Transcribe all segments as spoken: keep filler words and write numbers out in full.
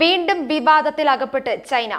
വീണ്ടും വിവാദത്തിൽ അകപ്പെട്ട് China.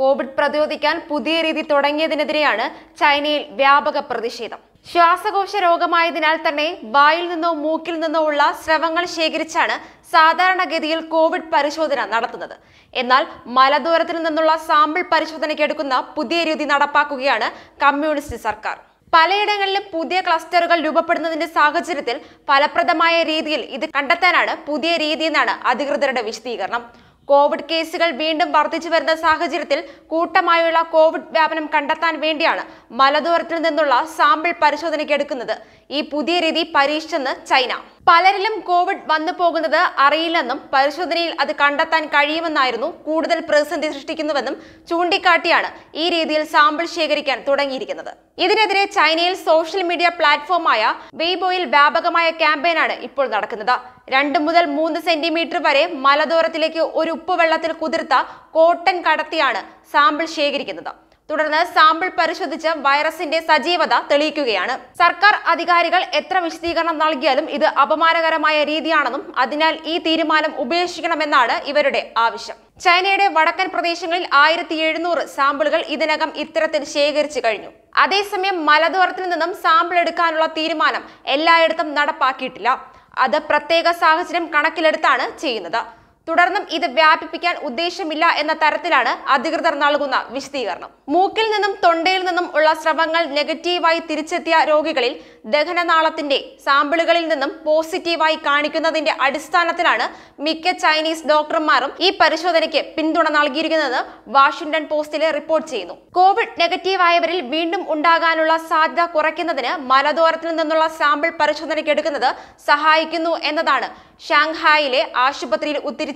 Covid പ്രതിരോധിക്കാൻ പുതിയ രീതി തുടങ്ങിയതിനെതിരെയാണ് ചൈനയിൽ വ്യാപക പ്രതിഷേധം. ശ്വാസകോശ രോഗമായതിനാൽ തന്നെ വായിൽ നിന്നോ മൂക്കിൽ നിന്നോ ഉള്ള സ്രവങ്ങൾ ശേഖരിച്ചാണ് സാധാരണഗതിയിൽ കോവിഡ് പരിശോധന നടത്തുന്നത്. എന്നാൽ മലദൂരത്തിൽ നിന്നുള്ള സാമ്പിൾ പരിശോധനയ്ക്ക് എടുക്കുന്ന പുതിയ രീതി നടപ്പാക്കുകയാണ് കമ്മ്യൂണിസ്റ്റ് സർക്കാർ. പലയിടങ്ങളിലും പുതിയ ക്ലസ്റ്ററുകൾ രൂപപ്പെടുന്നതിന്റെ സാഹചര്യത്തിൽ ഫലപ്രദമായ രീതിയിൽ ഇത് കണ്ടെത്താനാണ് പുതിയ രീതി എന്നാണ് അധികൃതരുടെ വിശദീകരണം. കോവിഡ് കേസുകൾ വീണ്ടും വർദ്ധിച്ചു വരുന്ന സാഹചര്യത്തിൽ കൂട്ടമായുള്ള കോവിഡ് വ്യാപനം കണ്ടെത്താൻ വേണ്ടിയാണ് മലദൂരത്തിൽ നിന്നുള്ള സാമ്പിൾ പരിശോധനയ്ക്കെടുക്കുന്നത് ഈ പുതിയ രീതി പരീക്ഷിച്ചെന്ന് ചൈന. പലരിലും കോവിഡ് വന്നു പോകുന്നത് അറിയില്ലെന്നും പരിശോധനയിൽ അത് കണ്ടെത്താൻ കഴിയുമെന്നായിരുന്നു കൂടുതൽ പ്രതിസന്ധി സൃഷ്ടിക്കുന്നുവെന്നും ചൂണ്ടിക്കാട്ടിയാണ് ഈ രീതിയിൽ സാമ്പിൾ ശേഖരിക്കാൻ തുടങ്ങിയിരിക്കുന്നത്. ഇതിനെതിരെ ചൈനയിൽ സോഷ്യൽ മീഡിയ പ്ലാറ്റ്ഫോമായ വെയ്ബോയിൽ വ്യാപകമായ ക്യാമ്പയിനാണ് ഇപ്പോൾ നടക്കുന്നത്. രണ്ട് മുതൽ മൂന്ന് സെന്റിമീറ്റർ വരെ മലദൂരത്തിലേക്ക് ഒരു ഉപ്പുവെള്ളത്തിൽ കുതിർത്ത കോട്ടൺ കടത്തിയാണ് സാമ്പിൾ ശേഖരിക്കുന്നത്. തുടർന്ന് സാമ്പിൾ പരിശോധിച്ച് വൈറസിന്റെ സജീവത തെളിയിക്കുകയാണ്. സർക്കാർ അധികാരികൾ എത്ര വിശദീകരണം നൽകിയാലും ഇത് അപമാനകരമായ രീതിയാണെന്നും അതിനാൽ ഈ തീരുമാനം ഉപേക്ഷിക്കണമെന്നാണ് ഇവരുടെ ആവശ്യം. ചൈനയുടെ വടക്കൻ പ്രദേശങ്ങളിൽ ആയിരത്തി എഴുന്നൂറ് സാമ്പിളുകൾ ഇതിനകം ഇത്തരത്തിൽ ശേഖരിച്ചു കഴിഞ്ഞു. അതേസമയം മലദൂരത്തിൽ നിന്നും സാമ്പിൾ എടുക്കാനുള്ള തീരുമാനം എല്ലായിടത്തും നടപ്പാക്കിയിട്ടില്ല. അത് പ്രത്യേക സാഹചര്യം കണക്കിലെടുത്താണ് ചെയ്യുന്നത്. തുടർന്നും ഇത് വ്യാപിപ്പിക്കാൻ ഉദ്ദേശമില്ല എന്ന തരത്തിലാണ് അധികൃതർ നൽകുന്ന വിശദീകരണം. മൂക്കിൽ നിന്നും തൊണ്ടയിൽ നിന്നും ഉള്ള സ്രവങ്ങൾ നെഗറ്റീവായി തിരിച്ചെത്തിയ രോഗികളിൽ ദഹനനാളത്തിന്റെ സാമ്പിളുകളിൽ നിന്നും പോസിറ്റീവായി കാണിക്കുന്നതിന്റെ അടിസ്ഥാനത്തിലാണ് മിക്ക ചൈനീസ് ഡോക്ടർമാരും ഈ പരിശോധനയ്ക്ക് പിന്തുണ നൽകിയിരിക്കുന്നതെന്ന് വാഷിംഗ്ടൺ പോസ്റ്റിലെ റിപ്പോർട്ട് ചെയ്യുന്നു. കോവിഡ് നെഗറ്റീവായവരിൽ വീണ്ടും ഉണ്ടാകാനുള്ള സാധ്യത കുറയ്ക്കുന്നതിന് മലദൂരത്തിൽ നിന്നുള്ള സാമ്പിൾ പരിശോധനയ്ക്കെടുക്കുന്നത് സഹായിക്കുന്നു എന്നതാണ് ഷാങ്ഹായിലെ ആശുപത്രിയിൽ ഉത്തിരി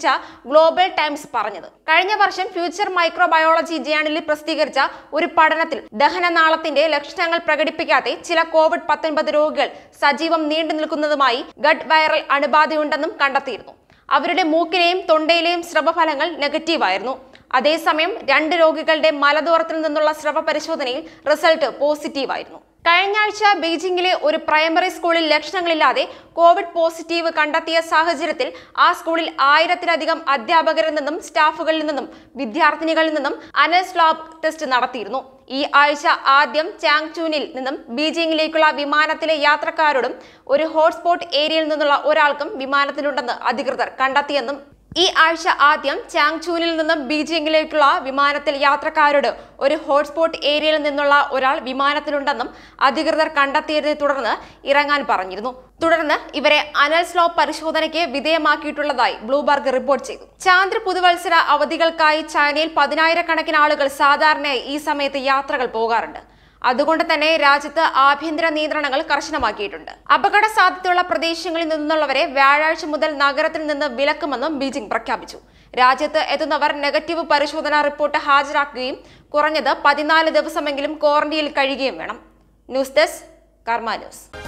ഗ്ലോബൽ ടൈംസ് പറഞ്ഞത്. കഴിഞ്ഞ വർഷം ഫ്യൂച്ചർ മൈക്രോബയോളജി ജേണലിൽ പ്രസിദ്ധീകരിച്ച ഒരു പഠനത്തിൽ ദഹനനാളത്തിന്റെ ലക്ഷണങ്ങൾ പ്രകടിപ്പിക്കാതെ ചില കോവിഡ് പത്തൊൻപത് രോഗികൾ സജീവം നീണ്ടു നിൽക്കുന്നതുമായി ഗട്ട് വൈറൽ അണുബാധയുണ്ടെന്നും കണ്ടെത്തിയിരുന്നു. അവരുടെ മൂക്കിലെയും തൊണ്ടയിലെയും സ്രവഫലങ്ങൾ നെഗറ്റീവായിരുന്നു. അതേസമയം രണ്ട് രോഗികളുടെ മലദൂരത്തിൽ നിന്നുള്ള സ്രവ പരിശോധനയിൽ റിസൾട്ട് പോസിറ്റീവായിരുന്നു. കഴിഞ്ഞ ആഴ്ച ബീജിംഗിലെ ഒരു പ്രൈമറി സ്കൂളിൽ ലക്ഷണങ്ങളില്ലാതെ കോവിഡ് പോസിറ്റീവ് കണ്ടെത്തിയ സാഹചര്യത്തിൽ ആ സ്കൂളിൽ ആയിരത്തിലധികം അധ്യാപകരിൽ നിന്നും സ്റ്റാഫുകളിൽ നിന്നും വിദ്യാർത്ഥിനികളിൽ നിന്നും അനൽ സ്ലാബ് ടെസ്റ്റ് നടത്തിയിരുന്നു. ഈ ആഴ്ച ആദ്യം ചാങ്ചൂനിൽ നിന്നും ബീജിംഗിലേക്കുള്ള വിമാനത്തിലെ യാത്രക്കാരോടും ഒരു ഹോട്ട്സ്പോട്ട് ഏരിയയിൽ നിന്നുള്ള ഒരാൾക്കും വിമാനത്തിലുണ്ടെന്ന് അധികൃതർ കണ്ടെത്തിയെന്നും ഈ ആഴ്ച ആദ്യം ചാങ്ചൂനിൽ നിന്നും ബീജിംഗിലേക്കുള്ള വിമാനത്തിൽ യാത്രക്കാരോട് ഒരു ഹോട്ട്സ്പോട്ട് ഏരിയയിൽ നിന്നുള്ള ഒരാൾ വിമാനത്തിലുണ്ടെന്നും അധികൃതർ കണ്ടെത്തിയതിനെ തുടർന്ന് ഇറങ്ങാൻ പറഞ്ഞിരുന്നു. തുടർന്ന് ഇവരെ അനൽ സ്ലോപ്പ് പരിശോധനയ്ക്ക് വിധേയമാക്കിയിട്ടുള്ളതായി ബ്ലൂബർഗ് റിപ്പോർട്ട് ചെയ്തു. ചാന്ദ്ര പുതുവത്സര അവധികൾക്കായി ചൈനയിൽ പതിനായിരക്കണക്കിന് ആളുകൾ സാധാരണയായി ഈ സമയത്ത് യാത്രകൾ പോകാറുണ്ട്. അതുകൊണ്ട് തന്നെ രാജ്യത്ത് ആഭ്യന്തര നിയന്ത്രണങ്ങൾ കർശനമാക്കിയിട്ടുണ്ട്. അപകട സാധ്യതയുള്ള പ്രദേശങ്ങളിൽ നിന്നുള്ളവരെ വ്യാഴാഴ്ച മുതൽ നഗരത്തിൽ നിന്ന് വിലക്കുമെന്നും ബീജിംഗ് പ്രഖ്യാപിച്ചു. രാജ്യത്ത് എത്തുന്നവർ നെഗറ്റീവ് പരിശോധനാ റിപ്പോർട്ട് ഹാജരാക്കുകയും കുറഞ്ഞത് പതിനാല് ദിവസമെങ്കിലും ക്വാറന്റീനിൽ കഴിയുകയും വേണം. News desk Karma news.